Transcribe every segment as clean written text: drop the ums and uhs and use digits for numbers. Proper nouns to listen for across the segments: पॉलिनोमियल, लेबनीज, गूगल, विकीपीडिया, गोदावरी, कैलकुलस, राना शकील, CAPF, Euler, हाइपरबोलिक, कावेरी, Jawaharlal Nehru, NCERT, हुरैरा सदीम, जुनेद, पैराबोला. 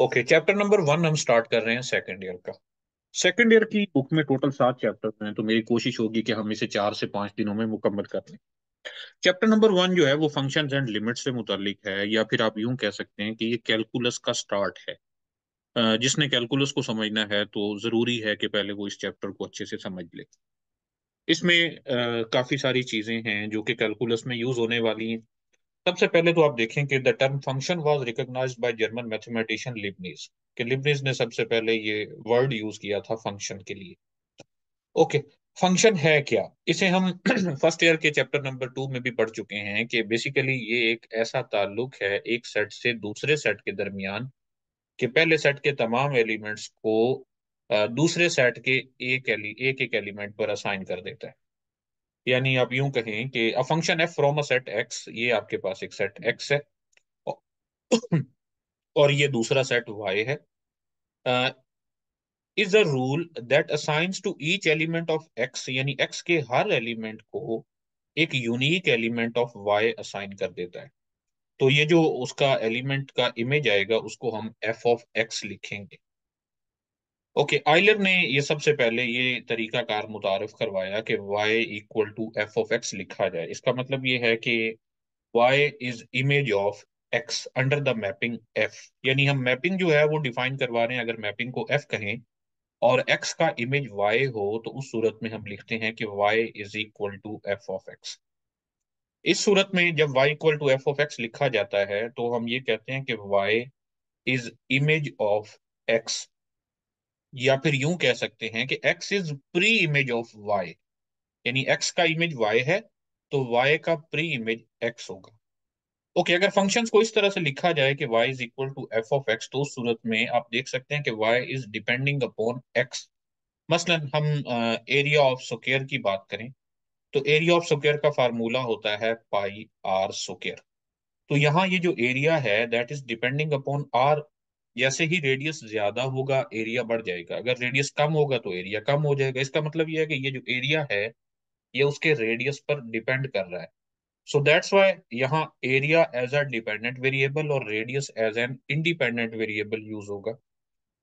Okay, chapter number 1 हम start कर रहे हैं सेकंड ईयर का। सेकंड ईयर की बुक में टोटल 7 चैप्टर हैं, तो मेरी कोशिश होगी कि हम इसे 4 से 5 दिनों में मुकम्मल कर लें। चैप्टर नंबर 1 जो है वो फंक्शंस एंड लिमिट्स से मुतालिक है, या फिर आप यूं कह सकते हैं कि ये कैलकुलस का स्टार्ट है। जिसने कैलकुलस को समझना है तो जरूरी है कि पहले वो इस चैप्टर को अच्छे से समझ ले। इसमें काफी सारी चीजें हैं जो कि कैलकुलस में यूज होने वाली हैं। सबसे पहले तो आप देखें कि the term function was recognized by German mathematician लेबनीज, कि लेबनीज ने सबसे पहले ये वर्ड यूज किया था फंक्शन के लिए। ओके, फंक्शन है क्या? इसे हम फर्स्ट ईयर के चैप्टर नंबर 2 में भी पढ़ चुके हैं कि बेसिकली ये एक ऐसा ताल्लुक है एक सेट से दूसरे सेट के दरमियान कि पहले सेट के तमाम एलिमेंट्स को दूसरे सेट के एक एलिमेंट पर असाइन कर देता है। यानी आप यूं कहें कि अ फंक्शन है फ्रॉम अ सेट एक्स, ये आपके पास एक सेट एक्स है और ये दूसरा सेट वाई है। Is a rule that assigns to each element of X, यानी एक्स के हर एलिमेंट को एक unique element of Y assign कर देता है। तो ये जो उसका एलिमेंट का इमेज आएगा उसको हम एफ ऑफ एक्स लिखेंगे। ओके, आइलर ने ये सबसे पहले ये तरीका कार मुतारफ करवाया कि y equal to F of x लिखा जाए। इसका मतलब ये है कि y is image of x under the mapping f, यानी हम मैपिंग जो है वो डिफाइन करवा रहे हैं। अगर मैपिंग को f कहें और x का इमेज y हो तो उस सूरत में हम लिखते हैं कि y is equal to F of x. इस सूरत में जब y equal to F of x लिखा जाता है तो हम ये कहते हैं कि y is image of x, या फिर यूं कह सकते हैं कि x is pre image of y, यानी x का इमेज y है तो y का प्री इमेज x होगा। ओके, अगर फंक्शंस को इस तरह से लिखा जाए कि y is equal to F of x तो उस सूरत में आप देख सकते हैं कि y is depending upon x। मसलन हम एरिया ऑफ स्क्वायर की बात करें तो एरिया ऑफ स्क्वायर का फार्मूला होता है पाई आर स्क्वायर। तो यहाँ ये जो एरिया है that is depending upon are. जैसे ही रेडियस ज्यादा होगा एरिया बढ़ जाएगा, अगर रेडियस कम होगा तो एरिया कम हो जाएगा। इसका मतलब यह है कि ये जो एरिया है ये उसके रेडियस पर डिपेंड कर रहा है। सो दैट्स व्हाई यहाँ area as a dependent variable और radius as an independent variable use होगा।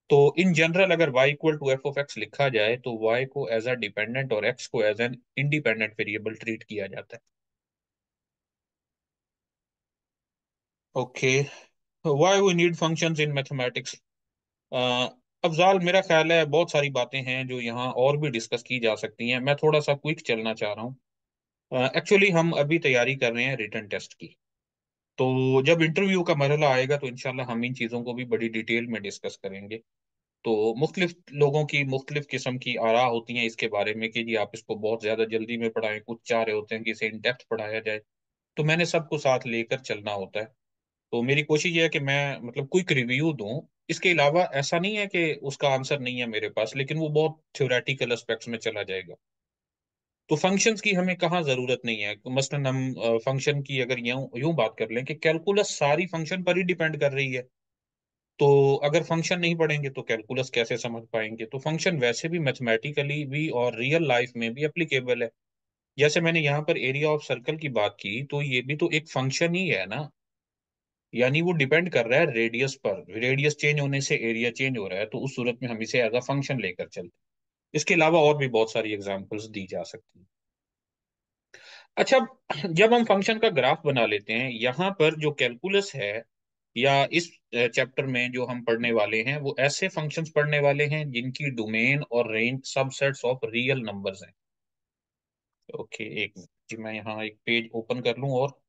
तो इन जनरल अगर y equal to F of x लिखा जाए तो y को एज अ डिपेंडेंट और x को as an independent variable treat किया जाता है। Okay, Why we need functions in mathematics? Afzal मेरा ख्याल है बहुत सारी बातें हैं जो यहाँ और भी डिस्कस की जा सकती हैं। मैं थोड़ा सा क्विक चलना चाह रहा हूँ। एक्चुअली हम अभी तैयारी कर रहे हैं रिटन टेस्ट की, तो जब इंटरव्यू का मरहला आएगा तो इंशाल्लाह हम इन चीज़ों को भी बड़ी डिटेल में डिस्कस करेंगे। तो मुख्तलिफ लोगों की मुख्तलिफ किस्म की आरा होती हैं इसके बारे में कि जी आप इसको बहुत ज़्यादा जल्दी में पढ़ाएं, कुछ चाह रहे होते हैं कि इसे इन डेप्थ पढ़ाया जाए। तो मैंने सबको साथ लेकर चलना होता है। तो मेरी कोशिश ये है कि मैं क्विक रिव्यू दूं। इसके अलावा ऐसा नहीं है कि उसका आंसर नहीं है मेरे पास, लेकिन वो बहुत थ्योरेटिकल एस्पेक्ट्स में चला जाएगा। तो फंक्शंस की हमें कहाँ ज़रूरत नहीं है। मसलन हम फंक्शन की अगर यूं बात कर लें कि कैलकुलस सारी फंक्शन पर ही डिपेंड कर रही है, तो अगर फंक्शन नहीं पढ़ेंगे तो कैलकुलस कैसे समझ पाएंगे। तो फंक्शन वैसे भी मैथमेटिकली भी और रियल लाइफ में भी एप्लीकेबल है। जैसे मैंने यहाँ पर एरिया ऑफ सर्कल की बात की तो ये भी तो एक फंक्शन ही है ना, यानी वो डिपेंड कर रहा है रेडियस पर। रेडियस चेंज होने से एरिया चेंज हो रहा है, तो उस सूरत में हम इसे एज अ फंक्शन लेकर चलते हैं। इसके अलावा और भी बहुत सारी एग्जांपल्स दी जा सकती हैं। अच्छा, जब हम फंक्शन का ग्राफ बना लेते हैं, यहाँ पर जो कैलकुलस है या इस चैप्टर में जो हम पढ़ने वाले हैं वो ऐसे फंक्शंस पढ़ने वाले हैं जिनकी डोमेन और range subsets of real numbers हैं। ओके, एक मिनट जी, मैं यहाँ एक पेज ओपन कर लूँ। और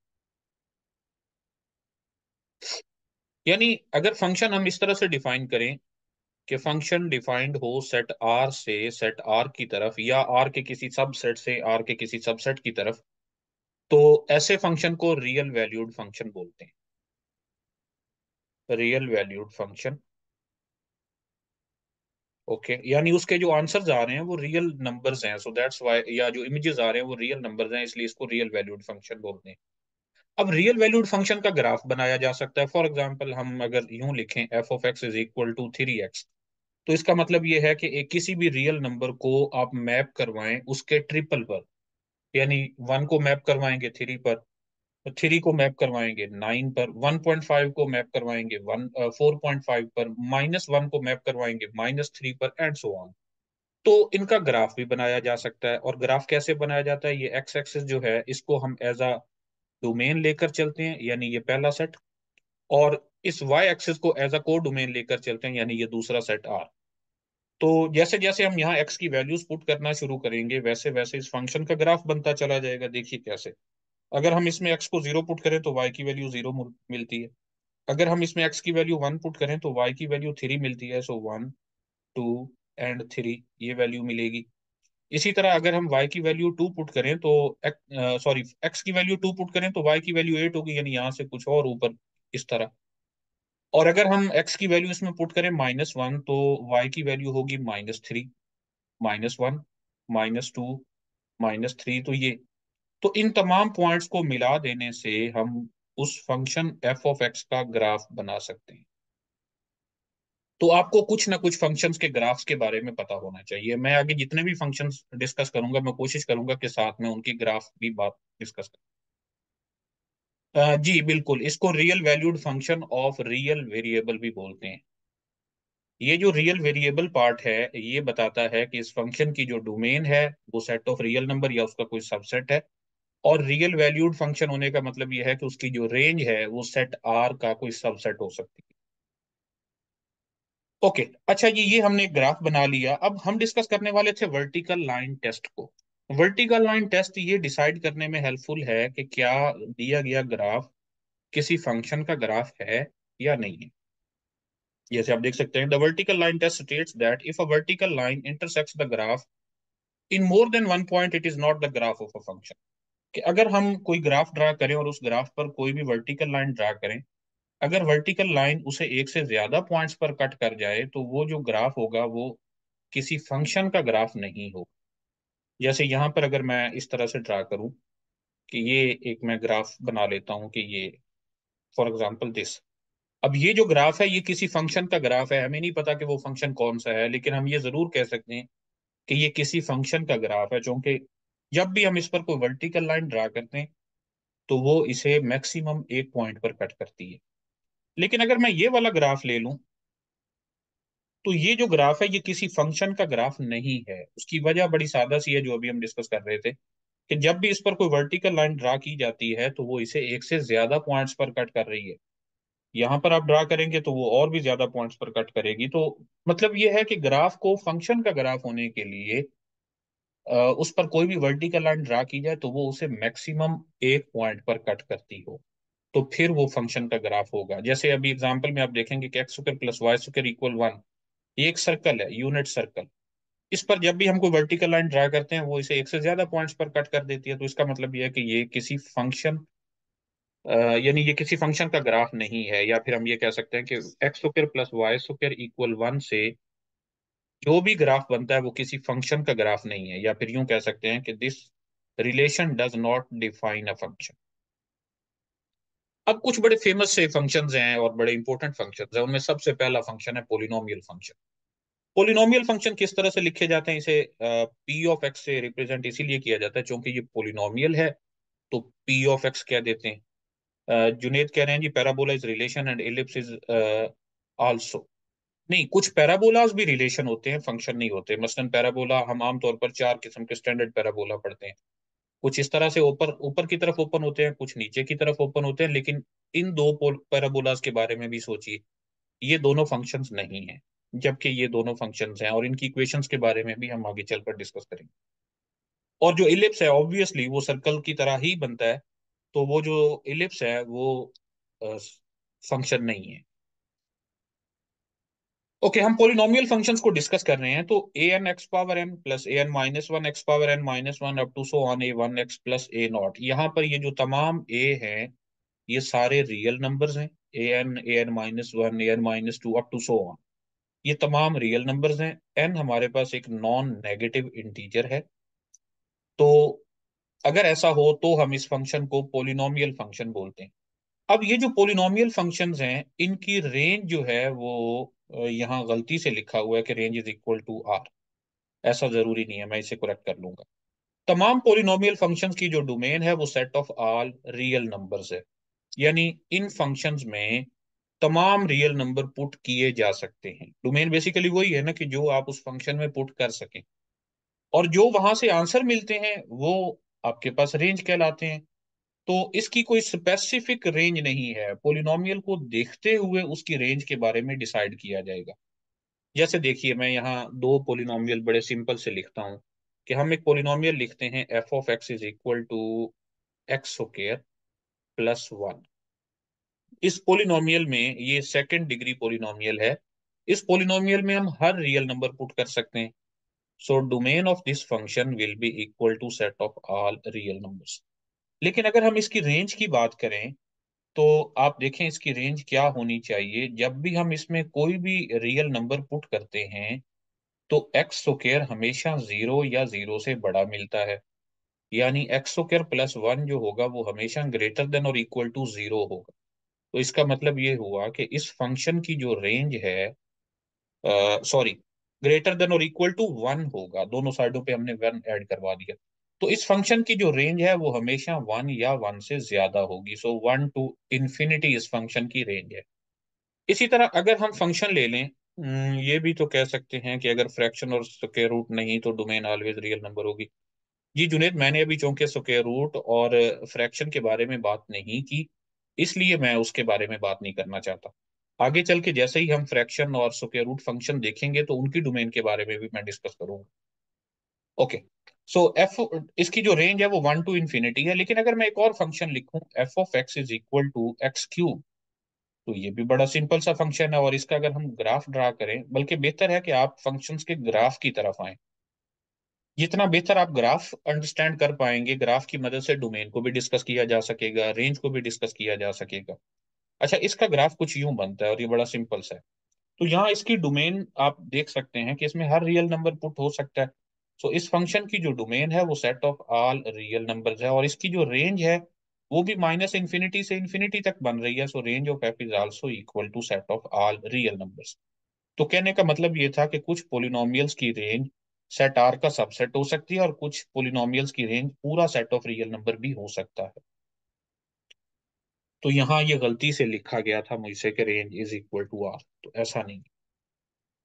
यानी अगर फंक्शन हम इस तरह से डिफाइन करें कि फंक्शन डिफाइंड हो सेट आर से सेट आर की तरफ या आर के किसी सबसेट से आर के किसी सबसेट की तरफ, तो ऐसे फंक्शन को रियल वैल्यूड फंक्शन बोलते हैं। रियल वैल्यूड फंक्शन, ओके, यानी उसके जो आंसर्स आ रहे हैं वो रियल नंबर्स हैं। सो दैट्स व्हाई, या जो इमेजेस आ रहे हैं वो रियल नंबर्स हैं, इसलिए इसको रियल वैल्यूड फंक्शन बोलते हैं। अब रियल वैल्यूड फंक्शन का ग्राफ बनाया जा सकता है। फॉर एग्जांपल हम अगर यूं लिखें F of x is equal to 3x, तो इसका मतलब ये है कि एक किसी भी रियल नंबर को आप मैप करवाएं उसके ट्रिपल पर, यानी 1 को मैप करवाएंगे 3 पर, 3 को मैप करवाएंगे 9 पर, 1.5 को मैप करवाएंगे 4.5 पर, -1 को मैप करवाएंगे -3 पर, एंड सो ऑन। तो इनका ग्राफ भी बनाया जा सकता है, और ग्राफ कैसे बनाया जाता है, ये एक्स एक्सिस जो है इसको हम एज अ डोमेन लेकर चलते हैं, यानी ये पहला सेट, और इस वाई एक्सिस को एज अ को डोमेन लेकर चलते हैं, यानी ये दूसरा सेट आर। तो जैसे जैसे हम यहाँ एक्स की वैल्यूज पुट करना शुरू करेंगे, वैसे वैसे इस फंक्शन का ग्राफ बनता चला जाएगा। देखिए कैसे, अगर हम इसमें x को 0 पुट करें तो y की वैल्यू 0 मिलती है, अगर हम इसमें x की वैल्यू 1 पुट करें तो y की वैल्यू 3 मिलती है। सो 1, 2 एंड 3 ये वैल्यू मिलेगी। इसी तरह अगर हम y की वैल्यू 2 पुट करें तो x की वैल्यू 2 पुट करें तो y की वैल्यू 8 होगी, यानी यहाँ से कुछ और ऊपर इस तरह। और अगर हम x की वैल्यू इसमें पुट करें -1 तो y की वैल्यू होगी -3, -1, -2, -3, तो ये। तो इन तमाम पॉइंट्स को मिला देने से हम उस फंक्शन f ऑफ x का ग्राफ बना सकते हैं। तो आपको कुछ ना कुछ फंक्शंस के ग्राफ्स के बारे में पता होना चाहिए। मैं आगे जितने भी फंक्शंस डिस्कस करूंगा, मैं कोशिश करूंगा कि साथ में उनकी ग्राफ भी बात डिस्कस करूं। जी बिल्कुल, इसको real valued function of real variable भी बोलते हैं। ये जो रियल वेरिएबल पार्ट है ये बताता है कि इस फंक्शन की जो डोमेन है वो सेट ऑफ रियल नंबर या उसका कोई सबसेट है, और रियल वैल्यूड फंक्शन होने का मतलब यह है कि उसकी जो रेंज है वो सेट आर का कोई सबसेट हो सकती है। ओके, अच्छा ये हमने ग्राफ बना लिया। अब हम डिस्कस करने वाले थे वर्टिकल लाइन टेस्ट को। वर्टिकल लाइन टेस्ट ये डिसाइड करने में हेल्पफुल है कि क्या दिया गया ग्राफ किसी फंक्शन का ग्राफ है या नहीं है। जैसे आप देख सकते हैं, the vertical line test states that if a vertical line intersects the graph in more than one point it is not the graph of a function. कि अगर हम कोई ग्राफ ड्रा करें और उस ग्राफ पर कोई भी वर्टिकल लाइन ड्रा करें, अगर वर्टिकल लाइन उसे एक से ज्यादा पॉइंट्स पर कट कर जाए तो वो जो ग्राफ होगा वो किसी फंक्शन का ग्राफ नहीं होगा। जैसे यहाँ पर अगर मैं इस तरह से ड्रा करूँ कि ये एक मैं ग्राफ बना लेता हूँ कि ये फॉर एग्जाम्पल दिस। अब ये जो ग्राफ है ये किसी फंक्शन का ग्राफ है, हमें नहीं पता कि वो फंक्शन कौन सा है, लेकिन हम ये जरूर कह सकते हैं कि ये किसी फंक्शन का ग्राफ है, क्योंकि जब भी हम इस पर कोई वर्टिकल लाइन ड्रा करते हैं तो वो इसे मैक्सिमम एक पॉइंट पर कट करती है। लेकिन अगर मैं ये वाला ग्राफ ले लूं तो ये जो ग्राफ है ये किसी फंक्शन का ग्राफ नहीं है। उसकी वजह बड़ी सादा सी है जो अभी हम डिस्कस कर रहे थे कि जब भी इस पर कोई वर्टिकल लाइन ड्रा की जाती है तो वो इसे एक से ज्यादा पॉइंट्स पर कट कर रही है। यहाँ पर आप ड्रा करेंगे तो वो और भी ज्यादा पॉइंट्स पर कट करेगी। तो मतलब ये है कि ग्राफ को फंक्शन का ग्राफ होने के लिए उस पर कोई भी वर्टिकल लाइन ड्रा की जाए तो वो उसे मैक्सिमम एक पॉइंट पर कट करती हो तो फिर वो फंक्शन का ग्राफ होगा। जैसे अभी एग्जांपल में आप देखेंगे कि x² + y² = 1, ये एक सर्कल है, यूनिट सर्कल। इस पर जब भी हम कोई वर्टिकल लाइन ड्रा करते हैं वो इसे एक से ज्यादा पॉइंट्स पर कट कर देती है, तो इसका मतलब यह है कि ये किसी फंक्शन यानी ये किसी फंक्शन का ग्राफ नहीं है। या फिर हम ये कह सकते हैं कि x² + y² = 1 से जो भी ग्राफ बनता है वो किसी फंक्शन का ग्राफ नहीं है। या फिर यूं कह सकते हैं कि this relation does not define a function. अब कुछ बड़े फेमस से फंक्शंस हैं और बड़े इंपॉर्टेंट फंक्शंस हैं, उनमें सबसे पहला फंक्शन है पॉलिनोमियल फंक्शन। पॉलिनोमियल फंक्शन किस तरह से लिखे जाते हैं, इसे पी ऑफ एक्स से रिप्रेजेंट इसीलिए किया जाता है क्योंकि ये पॉलिनोमियल है तो पी ऑफ एक्स कह देते हैं। जुनेद कह रहे हैं ji पैराबोला is relation and ellipse is also. नहीं, कुछ पैराबोलाज भी रिलेशन होते हैं, फंक्शन नहीं होते। मसलन पैराबोला हम आमतौर पर 4 किस्म के स्टैंडर्ड पैराबोला पढ़ते हैं, कुछ इस तरह से ऊपर की तरफ ओपन होते हैं, कुछ नीचे की तरफ ओपन होते हैं। लेकिन इन दो पैराबोलाज के बारे में भी सोचिए, ये दोनों फंक्शंस नहीं हैं, जबकि ये दोनों फंक्शंस हैं, और इनकी इक्वेशंस के बारे में भी हम आगे चलकर डिस्कस करेंगे। और जो एलिप्स है ऑब्वियसली वो सर्कल की तरह ही बनता है, तो वो जो एलिप्स है वो फंक्शन नहीं है। ओके, हम पॉलिनोमियल फंक्शंस को डिस्कस कर रहे हैं। तो an x power n plus an minus 1 up to so on a1x plus a naught. यहाँ पर ये जो तमाम a हैं ये सारे रियल नंबर्स हैं, an minus 1, an minus 2 up to so on, ये तमाम रियल नंबर्स हैं। n हमारे पास एक नॉन नेगेटिव इंटीजर है, तो अगर ऐसा हो तो हम इस फंक्शन को पॉलिनोमियल फंक्शन बोलते हैं। अब ये जो पॉलिनोमियल फंक्शंस हैं इनकी रेंज जो है वो यहाँ गलती से लिखा हुआ है कि range is equal to R, ऐसा जरूरी नहीं है, मैं इसे करेक्ट कर लूंगा। तमाम पॉलिनोमियल फंक्शंस की जो डोमेन है वो set of all real numbers है, यानी इन फंक्शंस में तमाम रियल नंबर पुट किए जा सकते हैं। डोमेन बेसिकली वही है ना कि जो आप उस फंक्शन में पुट कर सकें, और जो वहां से आंसर मिलते हैं वो आपके पास रेंज कहलाते हैं। तो इसकी कोई स्पेसिफिक रेंज नहीं है, पॉलिनोमियल को देखते हुए उसकी रेंज के बारे में डिसाइड किया जाएगा। जैसे देखिए मैं यहाँ दो पॉलिनोमियल बड़े सिंपल से लिखता हूँ कि हम एक पॉलिनोमियल लिखते हैं F of x is equal to x square plus 1। इस पॉलिनोमियल में, ये सेकंड डिग्री पॉलिनोमियल है, इस पॉलिनोमियल में हम हर रियल नंबर पुट कर सकते हैं। So domain of this function will be equal to set of all real numbers. लेकिन अगर हम इसकी रेंज की बात करें तो आप देखें इसकी रेंज क्या होनी चाहिए। जब भी हम इसमें कोई भी रियल नंबर पुट करते हैं तो एक्स स्क्वायर हमेशा 0 या 0 से बड़ा मिलता है, यानी एक्स स्क्वायर प्लस 1 जो होगा वो हमेशा ग्रेटर देन और इक्वल टू 0 होगा। तो इसका मतलब ये हुआ कि इस फंक्शन की जो रेंज है ग्रेटर देन और इक्वल टू 1 होगा। दोनों साइडों पे हमने 1 ऐड करवा दिया, तो इस फंक्शन की जो रेंज है वो हमेशा 1 या 1 से ज्यादा होगी। सो 1 to infinity इस फंक्शन की रेंज है। इसी तरह अगर हम फंक्शन ले लें, ये भी तो कह सकते हैं कि अगर फ्रैक्शन और स्क्वायर रूट नहीं तो डोमेन ऑलवेज रियल नंबर होगी। जी जुनेद, मैंने अभी चूंकि स्क्वायर रूट और फ्रैक्शन के बारे में बात नहीं की इसलिए मैं उसके बारे में बात नहीं करना चाहता। आगे चल के जैसे ही हम फ्रैक्शन और स्क्वायर रूट फंक्शन देखेंगे तो उनकी डोमेन के बारे में भी मैं डिस्कस करूंगा। ओके, सो एफ, इसकी जो रेंज है वो 1 to infinity है। लेकिन अगर मैं एक और फंक्शन लिखूं f of x is equal to x cube, तो ये भी बड़ा सिंपल सा फंक्शन है और इसका अगर हम ग्राफ ड्रा करें, बल्कि बेहतर है कि आप फंक्शंस के ग्राफ की तरफ आएं। जितना बेहतर आप ग्राफ अंडरस्टैंड कर पाएंगे, ग्राफ की मदद से डोमेन को भी डिस्कस किया जा सकेगा, रेंज को भी डिस्कस किया जा सकेगा। अच्छा, इसका ग्राफ कुछ यूं बनता है और ये बड़ा सिंपल सा है। तो यहाँ इसकी डोमेन आप देख सकते हैं कि इसमें हर रियल नंबर पुट हो सकता है। सो इस फंक्शन की जो डोमेन है वो set of all real numbers है और इसकी जो रेंज है वो भी -∞ से इंफिनिटी तक बन रही है। So range of f is also equal to set of all real numbers. तो कहने का मतलब ये था कि कुछ पॉलिनोमियल्स की रेंज सेट आर का सबसेट हो सकती है और कुछ पॉलिनोमियल्स की रेंज पूरा सेट ऑफ रियल नंबर भी हो सकता है। तो यहाँ ये गलती से लिखा गया था मुझसे कि range is equal to R, तो ऐसा नहीं।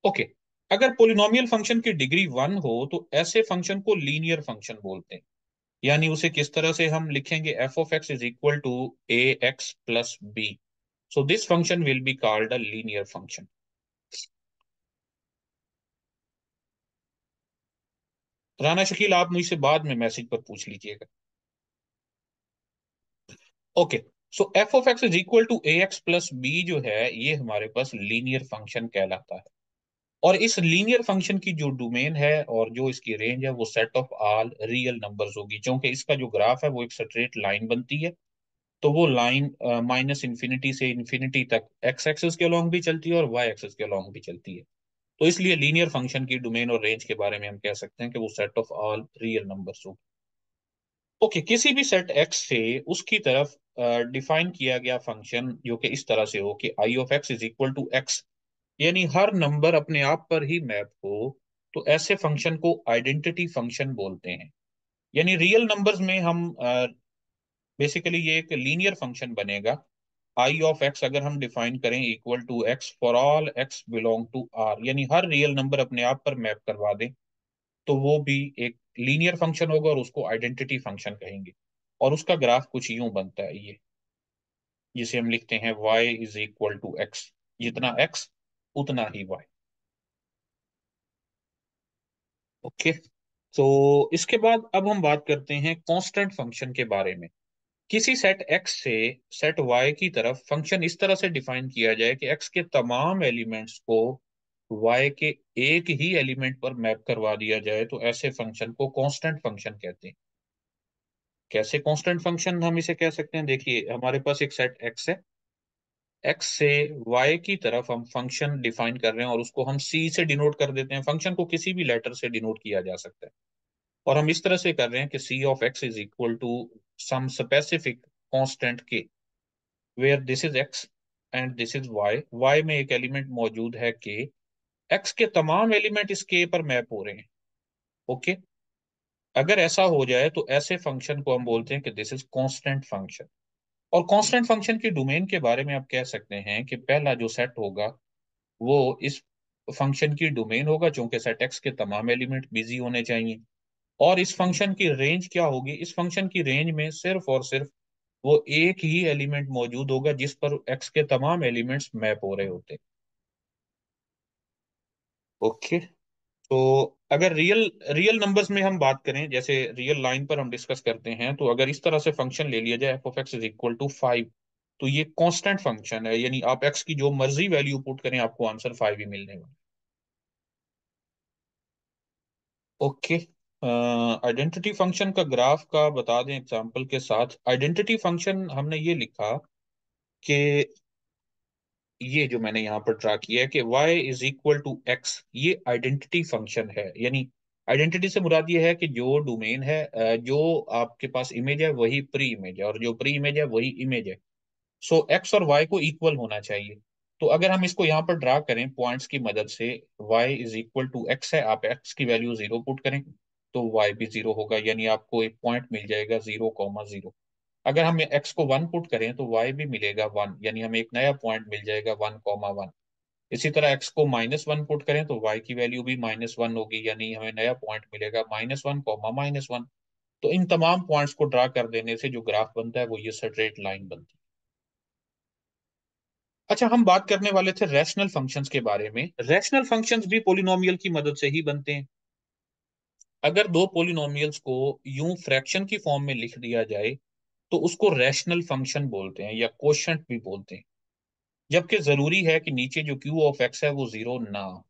ओके, अगर पॉलिनोमियल फंक्शन की डिग्री 1 हो तो ऐसे फंक्शन को लीनियर फंक्शन बोलते हैं। यानी उसे किस तरह से हम लिखेंगे, f of x is equal to a x plus b. So this function will be called a linear function. राना शकील, आप मुझसे बाद में मैसेज पर पूछ लीजिएगा। Okay, so f of x is equal to a x plus b जो है ये हमारे पास लीनियर फंक्शन कहलाता है और इस लीनियर फंक्शन की जो डोमेन है और जो इसकी रेंज है वो set of all real numbers होगी। क्योंकि इसका जो ग्राफ है वो एक स्ट्रेट लाइन बनती है तो वो लाइन -∞ से इंफिनिटी तक एक्स एक्सिस के अलोंग भी चलती है और वाई एक्सिस के अलोंग भी चलती है। तो इसलिए लीनियर फंक्शन की डोमेन और रेंज के बारे में हम कह सकते हैं कि वो set of all real numbers होगी। ओके, किसी भी सेट एक्स से उसकी तरफ डिफाइन किया गया फंक्शन जो कि इस तरह से हो कि I of x is equal to x, यानी हर नंबर अपने आप पर ही मैप हो, तो ऐसे फंक्शन को आइडेंटिटी फंक्शन बोलते हैं। यानी रियल नंबर्स में हम बेसिकली ये एक लीनियर फंक्शन बनेगा। आई ऑफ एक्स अगर हम डिफाइन करें equal to x for all x belong to R, यानी हर रियल नंबर अपने आप पर मैप करवा दें तो वो भी एक लीनियर फंक्शन होगा और उसको आइडेंटिटी फंक्शन कहेंगे। और उसका ग्राफ कुछ यूं बनता है, ये जिसे हम लिखते हैं y is equal to x, जितना एक्स उतना ही वाई। ओके, तो इसके बाद अब हम बात करते हैं कांस्टेंट फंक्शन के बारे में। किसी सेट एक्स से सेट वाई की तरफ फंक्शन इस तरह से डिफाइन किया जाए कि एक्स के तमाम एलिमेंट्स को वाई के एक ही एलिमेंट पर मैप करवा दिया जाए, तो ऐसे फंक्शन को कांस्टेंट फंक्शन कहते हैं। कैसे कांस्टेंट फंक्शन हम इसे कह सकते हैं? देखिए, हमारे पास एक सेट एक्स है, एक्स से वाई की तरफ हम फंक्शन डिफाइन कर रहे हैं और उसको हम सी से डिनोट कर देते हैं। फंक्शन को किसी भी लेटर से डिनोट किया जा सकता है और हम इस तरह से कर रहे हैं कि c of x is equal to some specific constant k, where this is x and this is y. Y में एक एलिमेंट मौजूद है के, एक्स के तमाम एलिमेंट इस के पर मैप हो रहे हैं। ओके, अगर ऐसा हो जाए तो ऐसे फंक्शन को हम बोलते हैं कि दिस इज कांस्टेंट फंक्शन। और कांस्टेंट फंक्शन की डोमेन के बारे में आप कह सकते हैं कि पहला जो सेट होगा वो इस फंक्शन की डोमेन होगा, चूंकि सेट एक्स के तमाम एलिमेंट बिजी होने चाहिए। और इस फंक्शन की रेंज क्या होगी? इस फंक्शन की रेंज में सिर्फ और सिर्फ वो एक ही एलिमेंट मौजूद होगा जिस पर एक्स के तमाम एलिमेंट्स मैप हो रहे होते। ओके, तो अगर रियल नंबर्स में हम बात करें, जैसे रियल लाइन पर हम डिस्कस करते हैं, तो अगर इस तरह से फंक्शन ले लिया जाए f of x is equal to 5, तो ये कांस्टेंट फंक्शन है, यानी आप एक्स की जो मर्जी वैल्यू पुट करें आपको आंसर 5 ही मिलने वाला है। ओके, आइडेंटिटी फंक्शन का ग्राफ का बता दें एग्जाम्पल के साथ। आइडेंटिटी फंक्शन हमने ये लिखा कि ये जो मैंने यहाँ पर ड्रा किया है कि y is equal to x, ये आइडेंटिटी फंक्शन है। यानी आइडेंटिटी से मुराद ये है कि जो डोमेन है, जो आपके पास इमेज है वही प्री इमेज है, और जो प्री इमेज है वही इमेज है। सो x और y को इक्वल होना चाहिए। तो अगर हम इसको यहाँ पर ड्रा करें पॉइंट्स की मदद से, y is equal to x है, आप x की वैल्यू 0 पुट करें तो y भी 0 होगा, यानी आपको एक पॉइंट मिल जाएगा 0,0। अगर हम x को 1 पुट करें तो y भी मिलेगा 1, यानी हमें एक नया पॉइंट मिल जाएगा 1,1। इसी तरह x को -1 पुट करें तो y की वैल्यू भी -1 होगी, यानी हमें नया पॉइंट मिलेगा -1,-1। तो इन तमाम पॉइंट्स को ड्रा कर देने से जो ग्राफ बनता है वो ये स्ट्रेट लाइन बनती है। अच्छा, हम बात करने वाले थे रैशनल फंक्शंस के बारे में। रैशनल फंक्शंस भी पॉलिनोमियल की मदद से ही बनते हैं। अगर दो पॉलिनोमियल्स को यूं फ्रैक्शन की फॉर्म में लिख दिया जाए तो उसको रैशनल फंक्शन बोलते हैं या कोशेंट भी बोलते हैं, जबकि जरूरी है कि नीचे जो क्यू ऑफ एक्स है वो 0 ना हो।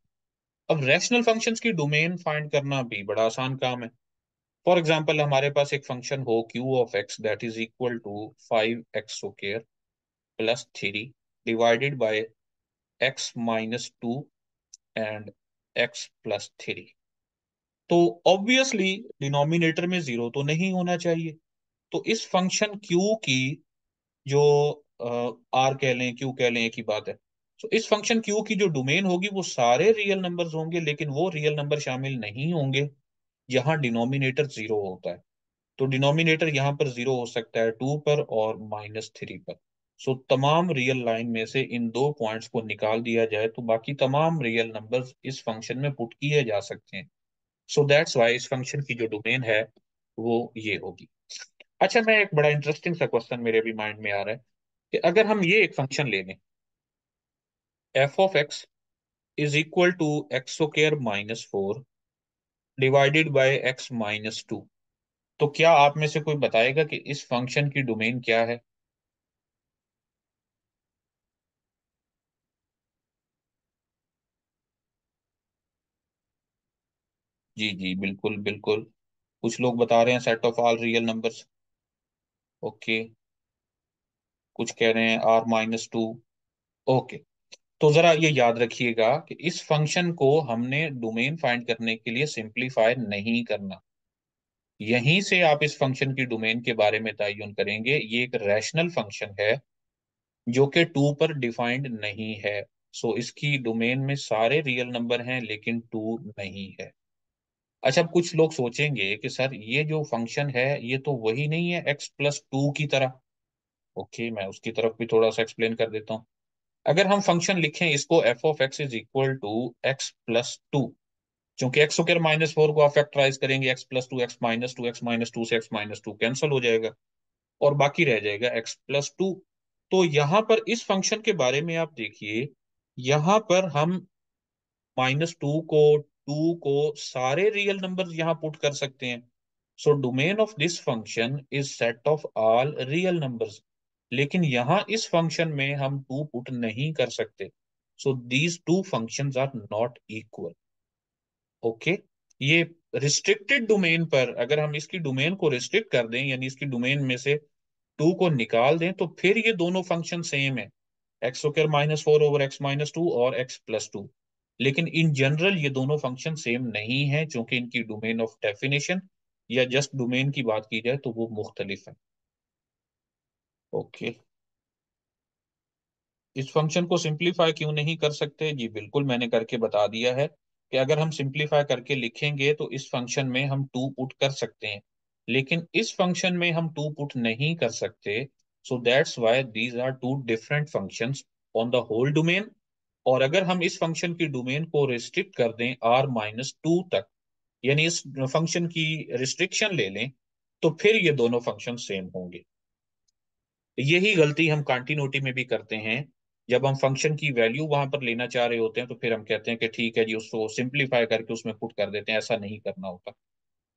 अब रैशनल फंक्शंस की डोमेन फाइंड करना भी बड़ा आसान काम है। फॉर एग्जांपल, हमारे पास एक फंक्शन हो q of x that is equal to 5x² + 3 divided by x-2 and x+3। तो ऑब्वियसली डिनोमिनेटर में 0 तो नहीं होना चाहिए, तो इस फंक्शन क्यू की जो आर कह लें, क्यू कह लें, एक ही बात है। तो इस फंक्शन क्यू की जो डोमेन होगी वो सारे रियल नंबर्स होंगे, लेकिन वो रियल नंबर शामिल नहीं होंगे जहां डिनोमिनेटर 0 होता है। तो डिनोमिनेटर यहाँ पर 0 हो सकता है 2 पर और -3 पर। सो तमाम रियल लाइन में से इन दो पॉइंट्स को निकाल दिया जाए तो बाकी तमाम रियल नंबर्स इस फंक्शन में पुट किए जा सकते हैं। सो दैट्स वाई इस फंक्शन की जो डोमेन है वो ये होगी। अच्छा, मैं एक बड़ा इंटरेस्टिंग सा क्वेश्चन मेरे भी माइंड में आ रहा है कि अगर हम ये एक फंक्शन ले लें f of x is equal to x² - 4 divided by x-2, तो क्या आप में से कोई बताएगा कि इस फंक्शन की डोमेन क्या है? जी, बिल्कुल बिल्कुल, कुछ लोग बता रहे हैं set of all real numbers. Okay, कुछ कह रहे हैं r-2। ओके, तो जरा ये याद रखिएगा कि इस फंक्शन को हमने डोमेन फाइंड करने के लिए सिंप्लीफाई नहीं करना। यहीं से आप इस फंक्शन की डोमेन के बारे में तयन करेंगे। ये एक रैशनल फंक्शन है जो कि 2 पर डिफाइंड नहीं है। सो इसकी डोमेन में सारे रियल नंबर हैं लेकिन 2 नहीं है। अच्छा, कुछ लोग सोचेंगे कि सर ये जो फंक्शन है ये तो वही नहीं है x+2 की तरह। ओके, मैं उसकी तरफ भी थोड़ा सा एक्सप्लेन कर देता हूँ। अगर हम फंक्शन लिखें इसको f(x) is equal to x+2, क्योंकि x² - 4 को आप फैक्टराइज करेंगे x+2, x-2, x-2 से x-2 कैंसिल हो जाएगा और बाकी रह जाएगा x+2। तो यहाँ पर इस फंक्शन के बारे में आप देखिए, यहाँ पर हम -2 को सारे रियल नंबर्स यहाँ पुट कर सकते हैं। So domain of this function is set of all real numbers, लेकिन यहाँ इस फंक्शन में हम 2 पुट नहीं कर सकते। So these 2 functions are not equal. Okay, ये रिस्ट्रिक्टेड डोमेन पर अगर हम इसकी डोमेन को रिस्ट्रिक्ट कर दें, यानी इसकी डोमेन में से 2 को निकाल दें, तो फिर ये दोनों फंक्शन सेम है, x² - 4 ओवर x-2 और x+2। लेकिन इन जनरल ये दोनों फंक्शन सेम नहीं है, क्योंकि इनकी डोमेन ऑफ डेफिनेशन या जस्ट डोमेन की बात की जाए तो वो मुख्तलिफ है। ओके, इस फंक्शन को सिंप्लीफाई क्यों नहीं कर सकते? जी बिल्कुल, मैंने करके बता दिया है। कि अगर हम सिंप्लीफाई करके लिखेंगे तो इस फंक्शन में हम 2 पुट कर सकते हैं, लेकिन इस फंक्शन में हम 2 पुट नहीं कर सकते। So that's why these are two different functions on the whole domain. और अगर हम इस फंक्शन की डोमेन को रिस्ट्रिक्ट कर दें r-2 तक, यानी इस फंक्शन की रिस्ट्रिक्शन ले लें, तो फिर ये दोनों फंक्शन सेम होंगे। यही गलती हम कंटिन्यूटी में भी करते हैं। जब हम फंक्शन की वैल्यू वहां पर लेना चाह रहे होते हैं तो फिर हम कहते हैं कि ठीक है जी, उसको सिंप्लीफाई करके उसमें पुट कर देते हैं। ऐसा नहीं करना होता,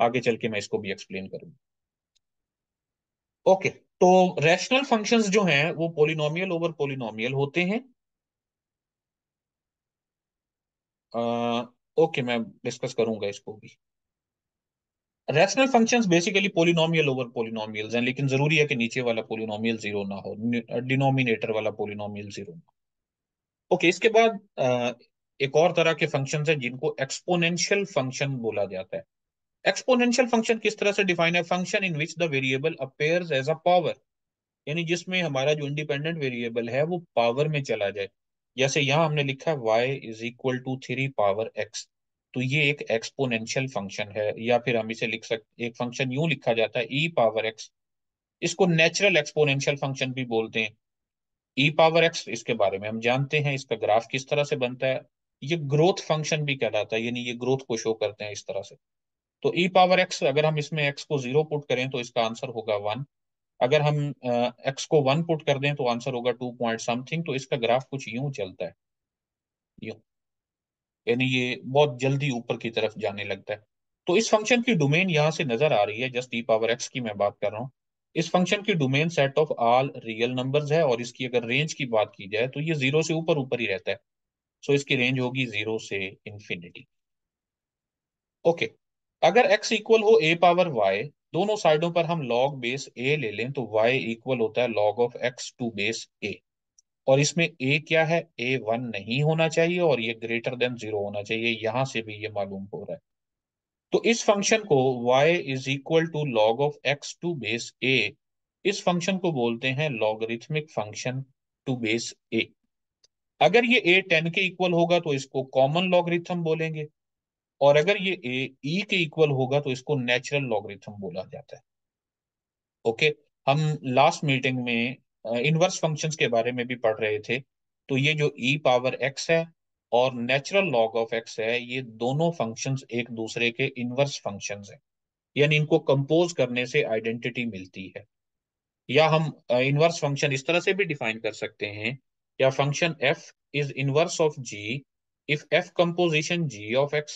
आगे चल के मैं इसको भी एक्सप्लेन करूंगा। ओके, तो रैशनल फंक्शंस जो हैं वो पॉलिनोमियल ओवर पॉलिनोमियल होते हैं। ओके, मैं डिस्कस करूंगा इसको भी। Rational functions basically पॉलिनोमियल over polynomials हैं, लेकिन जरूरी है कि नीचे वाला पॉलिनोमियल जीरो ना हो, डिनोमिनेटर वाला पॉलिनोमियल जीरो ना हो। ओके, इसके बाद एक और तरह के फंक्शंस हैं जिनको एक्सपोनेंशियल फंक्शन बोला जाता है। एक्सपोनेंशियल फंक्शन किस तरह से डिफाइन है? Function in which the variable appears as a power, यानी जिसमें हमारा जो इंडिपेंडेंट वेरिएबल है वो पावर में चला जाए। जैसे यहाँ हमने लिखा है y = 3 पावर x, तो ये एक एक्सपोनेंशियल फंक्शन है। या फिर हम इसे लिख सकते, एक फंक्शन यूं लिखा जाता है e पावर x, इसको नेचुरल एक्सपोनेंशियल फंक्शन भी बोलते हैं। e पावर x, इसके बारे में हम जानते हैं, इसका ग्राफ किस तरह से बनता है। ये ग्रोथ फंक्शन भी कहलाता है, यानी ये ग्रोथ को शो करते हैं इस तरह से। तो e पावर x, अगर हम इसमें x को 0 पुट करें तो इसका आंसर होगा 1। अगर हम x को 1 पुट कर दें तो आंसर होगा 2 पॉइंट समथिंग। तो इसका ग्राफ कुछ यूं चलता है, यूं, यानी ये बहुत जल्दी ऊपर की तरफ जाने लगता है। तो इस फंक्शन की डोमेन यहाँ से नजर आ रही है, जस्ट e पावर x की मैं बात कर रहा हूँ। इस फंक्शन की domain set of all real numbers है, और इसकी अगर रेंज की बात की जाए तो ये 0 से ऊपर ही रहता है। सो इसकी रेंज होगी 0 से इंफिनिटी। ओके, अगर x = a पावर y, दोनों साइडों पर हम log बेस a ले लें तो y = log(x) → base a, और इसमें a क्या है? a 1 नहीं होना चाहिए और ये > 0 होना चाहिए। यहाँ से भी ये मालूम हो रहा है। तो इस फंक्शन को y = log(x) → base a, इस फंक्शन को बोलते हैं logarithmic function to base a। अगर ये a 10 के इक्वल होगा तो इसको कॉमन लॉगरिथम बोलेंगे, और अगर ये a e के इक्वल होगा तो इसको नेचुरल लॉगरिथम बोला जाता है। ओके, हम लास्ट मीटिंग में इनवर्स फंक्शंस के बारे में भी पढ़ रहे थे। तो ये जो e पावर x है और नेचुरल log(x) है, ये दोनों फंक्शंस एक दूसरे के इनवर्स फंक्शंस हैं, यानी इनको कंपोज करने से आइडेंटिटी मिलती है। या हम इनवर्स फंक्शन इस तरह से भी डिफाइन कर सकते हैं, या function f is inverse of g if f composition g of x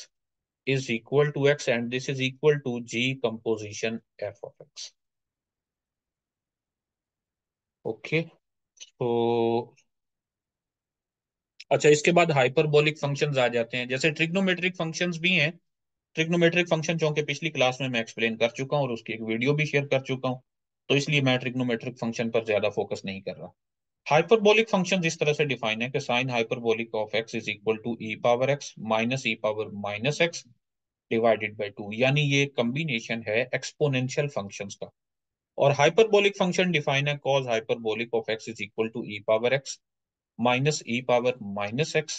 is equal to x and this is equal to g composition f of x. Okay, तो अच्छा, इसके बाद हाइपरबोलिक फंक्शंस आ जाते हैं, जैसे ट्रिग्नोमेट्रिक फंक्शंस भी हैं। Trigonometric function जो कि पिछली क्लास में मैं एक्सप्लेन कर चुका हूं और उसकी एक वीडियो भी शेयर कर चुका हूं, तो इसलिए मैं ट्रिग्नोमेट्रिक फंक्शन पर ज्यादा फोकस नहीं कर रहा। हाइपरबोलिक फंक्शंस इस तरह से डिफाइन है कि sin हाइपरबोलिक of x = e power x - e power minus x divided by 2, यानी ये कम्बिनेशन है एक्सपोनेंशियल फंक्शंस का। और हाइपरबोलिक फंक्शन डिफाइन है cos हाइपरबोलिक of x = e power x - e power minus x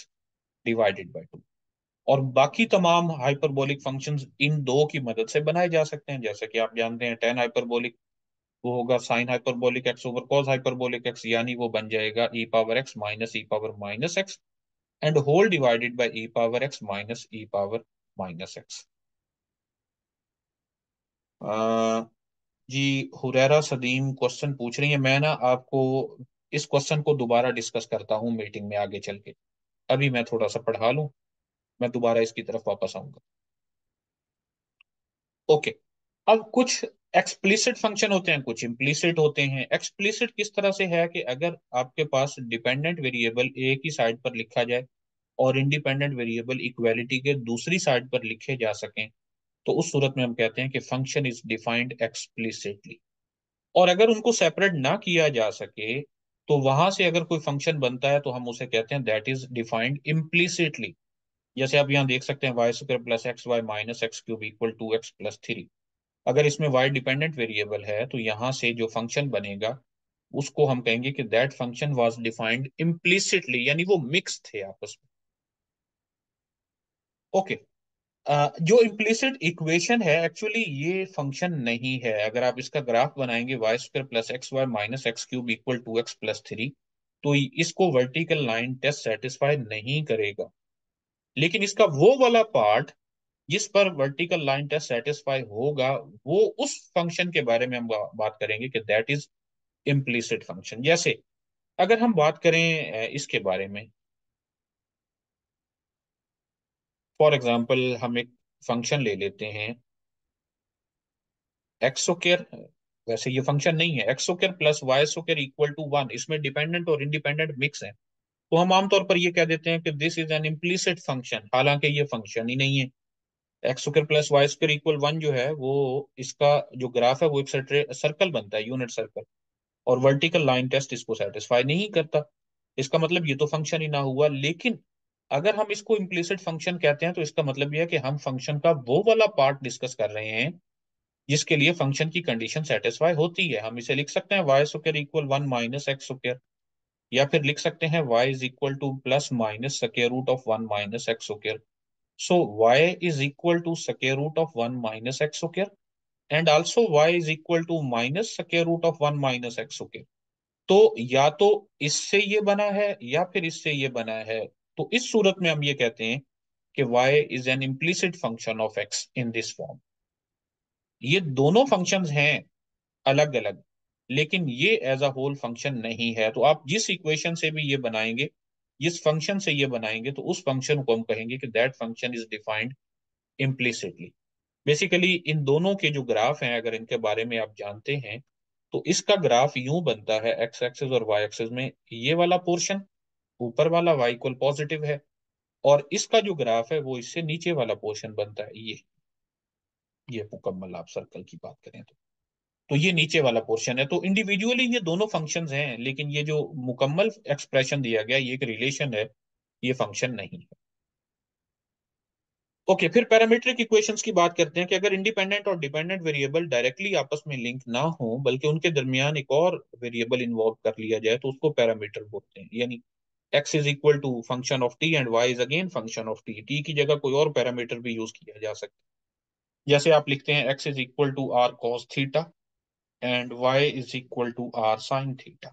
divided by 2। और बाकी तमाम हाइपरबोलिक functions in दो की मदद से बनाए जा सकते हैं। जैसे कि आप जानते हैं tan हाइपरबोलिक वो होगा sin हाइपरबोलिक x over cos हाइपरबोलिक x, यानी वो बन जाएगा e power x - e power minus x and whole divided by e power x - e power minus x। जी, हुरैरा सदीम क्वेश्चन पूछ रही है। मैं ना आपको इस क्वेश्चन को दोबारा डिस्कस करता हूँ मीटिंग में आगे चल के, अभी मैं थोड़ा सा पढ़ा लूँ, मैं दोबारा इसकी तरफ वापस आऊंगा। ओके, अब कुछ एक्सप्लिसिट फंक्शन होते हैं, कुछ इम्प्लिसिट होते हैं। एक्सप्लिसिट किस तरह से है कि अगर आपके पास डिपेंडेंट वेरिएबल एक ही साइड पर लिखा जाए और इंडिपेंडेंट वेरिएबल इक्वालिटी के दूसरी साइड पर लिखे जा सकें, तो उस सूरत में हम कहते हैं कि फंक्शन इज डिफाइंड एक्सप्लिसिटली। और अगर उनको सेपरेट ना किया जा सके तो वहां से अगर कोई फंक्शन बनता है तो हम उसे कहते हैं दैट इज डिफाइंड इम्प्लिसिटली। जैसे आप यहाँ देख सकते हैं y² + xy - x³ = 2x + 3। अगर इसमें y डिपेंडेंट वेरिएबल है तो यहाँ से जो फंक्शन बनेगा उसको हम कहेंगे कि that function was defined implicitly, यानी वो मिक्स थे आपस में। ओके जो इम्प्लिसिट इक्वेशन है एक्चुअली ये फंक्शन नहीं है। अगर आप इसका ग्राफ बनाएंगे y square plus x y minus x cube equal 2x plus 3, तो इसको वर्टिकल लाइन टेस्ट सेटिस्फाई नहीं करेगा। लेकिन इसका वो वाला पार्ट जिस पर वर्टिकल लाइन टेस्ट सेटिस्फाई होगा वो उस फंक्शन के बारे में हम बात करेंगे कि दैट इज इम्प्लिसिट फंक्शन। जैसे अगर हम बात करें इसके बारे में, फॉर एग्जाम्पल हम एक फंक्शन ले लेते हैं एक्स स्क्वायर, वैसे ये फंक्शन नहीं है, x square plus y square equal to 1, इसमें डिपेंडेंट और इंडिपेंडेंट मिक्स है, तो हम आमतौर पर ये कह देते हैं कि this is an implicit function, हालांकि ये फंक्शन ही नहीं है। X square plus y square equal 1 जो है वो इसका जो ग्राफ है वो एक सर्कल बनता है, यूनिट सर्कल, और वर्टिकल लाइन टेस्ट इसको सेटिस्फाई नहीं करता। इसका मतलब ये तो फंक्शन ही ना हुआ। लेकिन अगर हम इसको इम्प्लिसिट फंक्शन कहते हैं तो इसका मतलब यह है कि हम फंक्शन का वो वाला पार्ट डिस्कस कर रहे हैं जिसके लिए फंक्शन की कंडीशन सेटिस्फाई होती है। हम इसे लिख सकते हैं y square equal 1 minus x square, या फिर लिख सकते हैं y is equal to plus minus square root of 1 minus x square. So y is equal to square root of 1 minus x square and also y is equal to minus square root of 1 minus x square. तो या तो इससे ये बना है या फिर इससे ये बना है, तो इस सूरत में हम ये कहते हैं कि y is an implicit function of x in this form। ये दोनों functions हैं अलग अलग, लेकिन ये as a whole function नहीं है। तो आप जिस equation से भी ये बनाएंगे, जिस function से ये बनाएंगे, तो उस function को हम कहेंगे कि that function is defined implicitly। Basically इन दोनों के जो ग्राफ हैं, अगर इनके बारे में आप जानते हैं, तो इसका ग्राफ यूं बनता है, x एक्सिस और y एक्सिस में ये वाला पोर्शन ऊपर वाला y इक्वल पॉजिटिव है, और इसका जो ग्राफ है वो इससे नीचे वाला पोर्शन बनता है, ये मुकम्मल आप सर्कल की बात करें तो ये नीचे वाला पोर्शन है। तो इंडिविजुअली ये दोनों फंक्शंस हैं, लेकिन ये जो मुकम्मल एक्सप्रेशन दिया गया ये एक रिलेशन है, ये फंक्शन नहीं है। ओके फिर पैरामीट्रिक इक्वेशंस की बात करते हैं कि अगर इंडिपेंडेंट और डिपेंडेंट वेरिएबल डायरेक्टली आपस में लिंक ना हो बल्कि उनके दरमियान एक और वेरिएबल इन्वॉल्व कर लिया जाए तो उसको पैरामीटर बोलते हैं। यानी x is equal to function of t and y is again function of t। t की जगह कोई और पैरामीटर भी यूज किया जा सकता है। जैसे आप लिखते हैं x is equal to r cos theta and y is equal to r sin theta।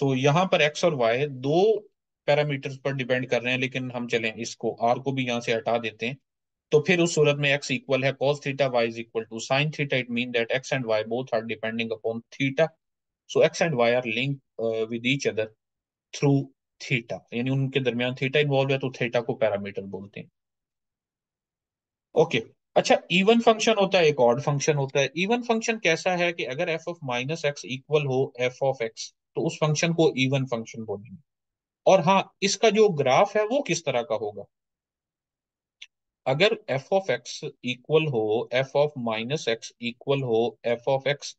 सो यहाँ पर x और y दो पैरामीटर्स पर डिपेंड कर रहे हैं, लेकिन हम चलें इसको r को भी यहाँ से हटा देते हैं, तो फिर उस सूरत में x इक्वल है cos theta, y is equal to sin theta। It mean that x and y both are depending upon theta, so x and y are linked with each other through theta, यानी उनके दरमियान theta involve है तो theta को parameter बोलते हैं। Okay अच्छा even function होता है, एक ऑड फंक्शन होता है। इवन फंक्शन कैसा है कि अगर f of minus x equal हो एफ ऑफ एक्स तो उस फंक्शन को इवन फंक्शन बोलेंगे। और हाँ, इसका जो ग्राफ है वो किस तरह का होगा? अगर एफ ऑफ एक्स इक्वल हो f of minus x equal हो एफ ऑफ एक्स,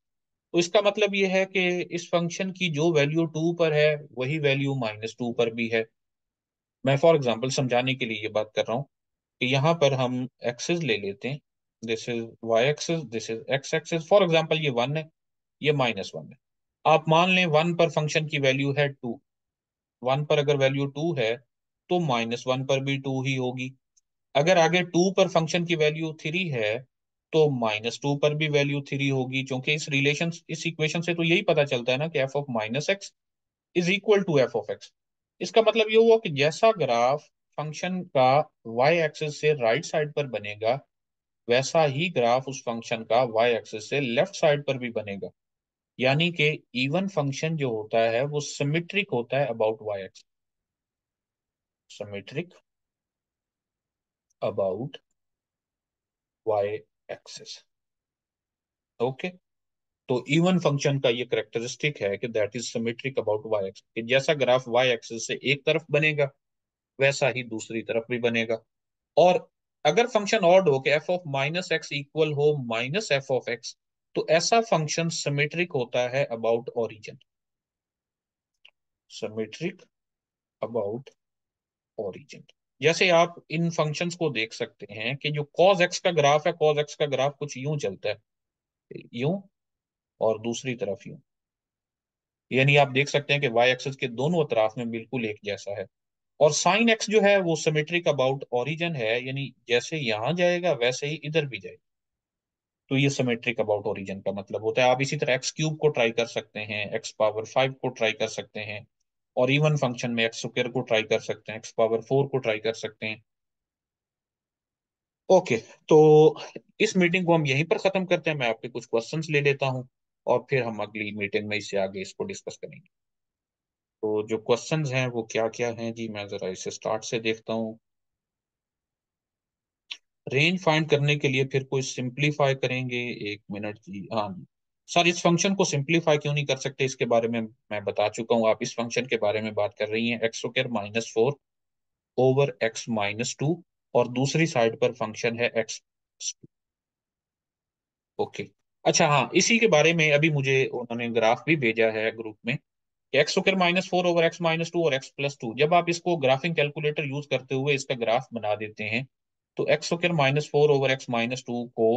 तो इसका मतलब यह है कि इस फंक्शन की जो वैल्यू 2 पर है वही वैल्यू -2 पर भी है। मैं फॉर एग्जांपल समझाने के लिए ये बात कर रहा हूँ कि यहाँ पर हम एक्सेस ले लेते हैं, this is y access, this is x access. For example ये 1 है, ये -1 है। आप मान लें 1 पर फंक्शन की वैल्यू है 2, 1 पर अगर वैल्यू 2 है तो -1 पर भी 2 ही होगी। अगर आगे 2 पर फंक्शन की वैल्यू 3 है तो -2 पर भी वैल्यू 3 होगी, क्योंकि इस रिलेशन इस इक्वेशन से तो यही पता चलता है ना कि f of minus x is equal to F of x. इसका मतलब ये हुआ कि जैसा ग्राफ फंक्शन का y एक्सिस से राइट साइड पर बनेगा वैसा ही ग्राफ उस फंक्शन का y एक्सिस से लेफ्ट साइड पर भी बनेगा। यानी कि इवन फंक्शन जो होता है वो सिमेट्रिक होता है about y axis, symmetric about y axis. Okay तो इवन फंक्शन का ये करेक्टरिस्टिक है कि that is symmetric about y axis, कि जैसा ग्राफ y एक्सेस से एक तरफ बनेगा वैसा ही दूसरी तरफ भी बनेगा। और अगर फंक्शन ऑड हो कि f of minus x equal हो माइनस एफ ऑफ एक्स, तो ऐसा फंक्शन सिमेट्रिक होता है about origin, symmetric about origin. जैसे आप इन फंक्शंस को देख सकते हैं कि जो cos x का ग्राफ है, cos x का ग्राफ कुछ यूं चलता है, यूं और दूसरी तरफ यूं, यानी आप देख सकते हैं कि y एक्सिस के दोनों अतराफ में बिल्कुल एक जैसा है। और साइन एक्स जो है वो सिमेट्रिक अबाउट ओरिजिन है, यानी जैसे यहाँ जाएगा वैसे ही इधर भी जाएगा, तो ये सिमेट्रिक अबाउट ओरिजिन का मतलब होता है। आप इसी तरह एक्स क्यूब को ट्राई कर सकते हैं, x पावर 5 को ट्राई कर सकते हैं, और इवन फंक्शन में एक्स स्क्वायर को ट्राई कर सकते हैं, x पावर 4 को ट्राई कर सकते हैं। ओके, तो इस मीटिंग को हम यहीं पर खत्म करते हैं। मैं आपके कुछ क्वेश्चंस ले लेता हूं और फिर हम अगली मीटिंग में इससे आगे इसको डिस्कस करेंगे। तो जो क्वेश्चंस हैं वो क्या क्या हैं जी, मैं जरा इसे स्टार्ट से देखता हूं। रेंज फाइंड करने के लिए फिर कोई सिंप्लीफाई करेंगे, एक मिनट जी। हाँ सर, इस फंक्शन को सिंप्लीफाई क्यों नहीं कर सकते, इसके बारे में मैं बता चुका हूँ। आप इस फंक्शन के बारे में बात कर रही हैं, x² - 4 ओवर x - 2, और दूसरी साइड पर फंक्शन है x। ओके अच्छा, हाँ इसी के बारे में अभी मुझे उन्होंने ग्राफ भी भेजा है ग्रुप में, x² - 4 ओवर x - 2 और x + 2। जब आप इसको ग्राफिंग कैलकुलेटर यूज करते हुए इसका ग्राफ बना देते हैं तो x² - 4 ओवर x - 2 को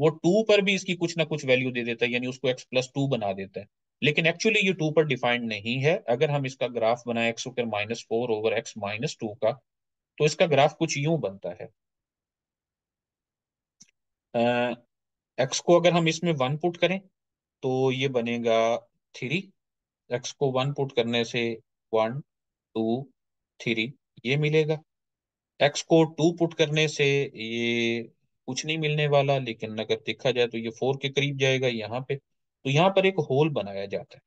वो 2 पर भी इसकी कुछ ना कुछ वैल्यू दे देता है, यानी उसको x + 2 बना देता है, लेकिन एक्चुअली ये 2 पर डिफाइंड नहीं है। अगर हम इसका ग्राफ बनाए x² - 4 ओवर x - 2 का, तो इसका ग्राफ कुछ यूं बनता है। x को अगर हम इसमें 1 पुट करें तो ये बनेगा 3। x को 1 पुट करने से 1 2 3 ये मिलेगा। x को 2 पुट करने से ये कुछ नहीं मिलने वाला, लेकिन अगर देखा जाए तो ये 4 के करीब जाएगा यहाँ पे। तो यहाँ पर एक होल बनाया जाता है,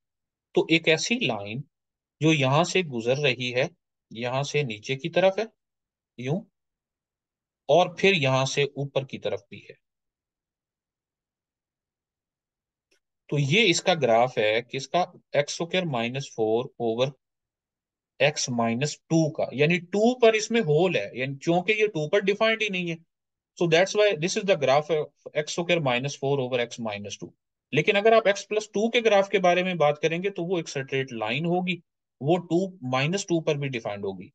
तो एक ऐसी लाइन जो यहाँ से गुजर रही है, यहाँ से नीचे की तरफ है यूं, और फिर यहाँ से ऊपर की तरफ भी है। तो ये इसका ग्राफ है, किसका, x² - 4 ओवर x - 2 का, यानी 2 पर इसमें होल है, यानी क्योंकि ये 2 पर डिफाइंड ही नहीं है, so that's why this is the graph x² - 4 over x - 2। लेकिन अगर आप x + 2 के ग्राफ के बारे में बात करेंगे तो वो एक स्ट्रेट लाइन होगी, वो 2 - 2 पर भी डिफाइंड होगी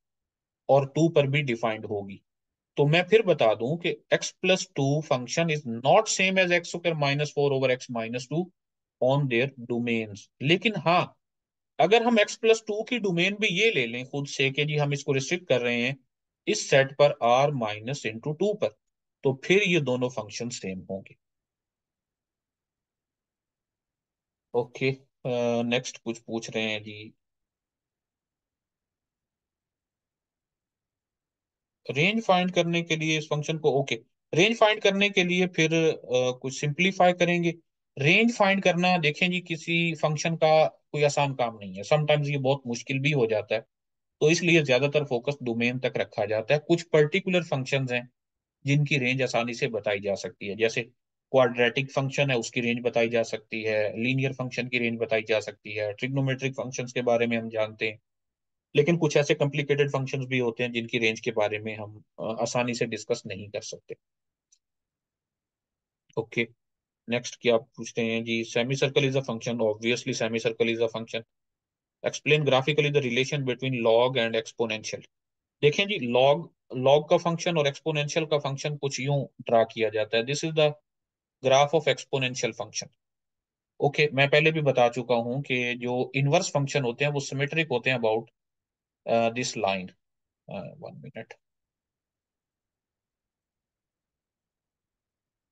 और 2 पर भी डिफाइंड होगी। तो मैं फिर बता दूं कि x + 2 function is not same as x² - 4 over x - 2 on their domains. लेकिन हाँ, अगर हम x + 2 की डोमेन भी ये ले लें खुद से कि जी हम इसको रिस्ट्रिक्ट कर रहे हैं इस सेट पर r - × 2 पर, तो फिर ये दोनों फंक्शन सेम होंगे। ओके नेक्स्ट कुछ पूछ रहे हैं जी। रेंज फाइंड करने के लिए इस फंक्शन को, ओके रेंज फाइंड करने के लिए फिर कुछ सिंप्लीफाई करेंगे। रेंज फाइंड करना, देखें जी, किसी फंक्शन का कोई आसान काम नहीं है, समटाइम्स ये बहुत मुश्किल भी हो जाता है, तो इसलिए ज्यादातर फोकस डोमेन तक रखा जाता है। कुछ पर्टिकुलर फंक्शंस हैं जिनकी रेंज आसानी से बताई जा सकती है, जैसे क्वाड्रेटिक फंक्शन है उसकी रेंज बताई जा सकती है, लीनियर फंक्शन की रेंज बताई जा सकती है, ट्रिग्नोमेट्रिक फंक्शंस के बारे में हम जानते हैं। लेकिन कुछ ऐसे कॉम्प्लिकेटेड फंक्शंस भी होते हैं जिनकी रेंज के बारे में हम आसानी से डिस्कस नहीं कर सकते। ओके नेक्स्ट क्या आप पूछते हैं जी, semi circle is a function, obviously semi circle is a function. Explain graphically the relation between log and exponential. देखें जी, लॉग का फंक्शन और एक्सपोनेंशियल का फंक्शन कुछ यूं ड्रा किया जाता है, this is the graph of exponential function. Okay, मैं पहले भी बता चुका हूं कि जो इनवर्स फंक्शन होते हैं वो सिमेट्रिक होते हैं अबाउट दिस लाइन। 1 मिनट,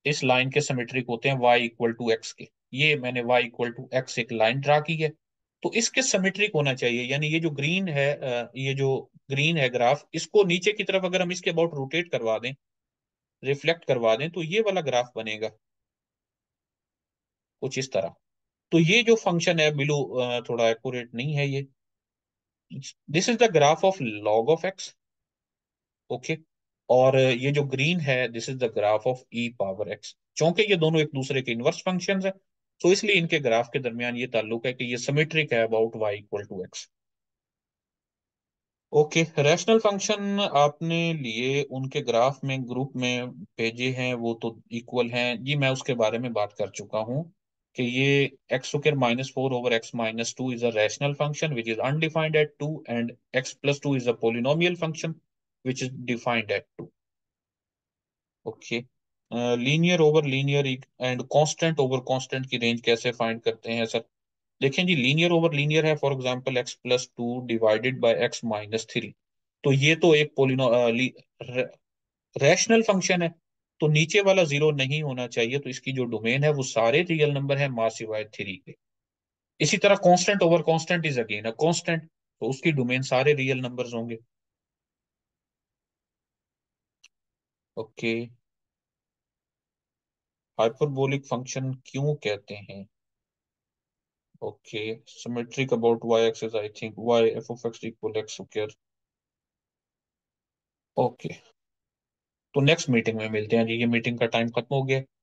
इस लाइन के सिमेट्रिक होते हैं y = x के। ये मैंने y = x एक लाइन ड्रा की है, तो इसके सिमेट्रिक होना चाहिए, यानी ये जो ग्रीन है, ग्राफ, इसको नीचे की तरफ अगर हम इसके अबाउट रोटेट करवा दें, रिफ्लेक्ट करवा दें, तो ये वाला ग्राफ बनेगा कुछ इस तरह। तो ये जो फंक्शन है, बिलू थोड़ा एक्यूरेट नहीं है ये, this is the graph of log of x। Okay, और ये जो ग्रीन है this is the graph of e power x। चूंकि ये दोनों एक दूसरे के इनवर्स फंक्शंस हैं, तो इसलिए इनके ग्राफ के दरमियान ये ताल्लुक है कि ये सिमेट्रिक है about y = x। Okay, rational function आपने लिए, उनके ग्राफ में ग्रुप में भेजे हैं, वो तो इक्वल हैं जी, मैं उसके बारे में बात कर चुका हूँ कि ये x² - 4 over x - 2 is a rational function which is undefined at 2, and x + 2 is a polynomial function which is defined at 2. Okay, linear over linear and constant over constant की रेंज कैसे फाइंड करते हैं sir? देखें जी, linear over linear है, for example x + 2 divided by x - 3, तो ये तो एक रैशनल फंक्शन है, तो नीचे वाला जीरो नहीं होना चाहिए। तो इसकी जो डोमेन है वो सारे रियल नंबर है माँ सिवाय 3 के। इसी तरह constant over constant is again a constant, तो उसकी डोमेन सारे रियल नंबर्स होंगे। ओके, हाइपरबोलिक फंक्शन क्यों कहते हैं? Okay, symmetric about y axis, I think y f of x equal x square। Okay, तो नेक्स्ट मीटिंग में मिलते हैं जी। ये मीटिंग का टाइम खत्म हो गया।